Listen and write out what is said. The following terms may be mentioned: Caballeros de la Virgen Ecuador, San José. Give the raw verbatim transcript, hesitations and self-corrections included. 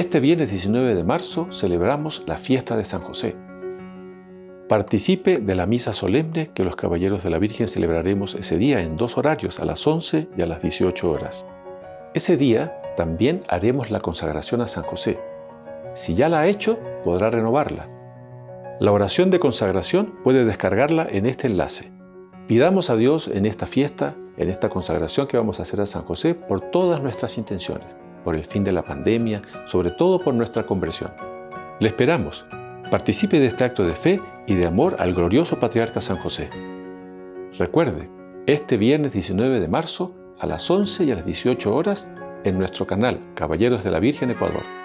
Este viernes diecinueve de marzo celebramos la fiesta de San José. Participe de la misa solemne que los Caballeros de la Virgen celebraremos ese día en dos horarios, a las once y a las dieciocho horas. Ese día también haremos la consagración a San José. Si ya la ha hecho, podrá renovarla. La oración de consagración puede descargarla en este enlace. Pidamos a Dios en esta fiesta, en esta consagración que vamos a hacer a San José, por todas nuestras intenciones, por el fin de la pandemia, sobre todo por nuestra conversión. Le esperamos. Participe de este acto de fe y de amor al glorioso patriarca San José. Recuerde, este viernes diecinueve de marzo a las once y a las dieciocho horas en nuestro canal Caballeros de la Virgen Ecuador.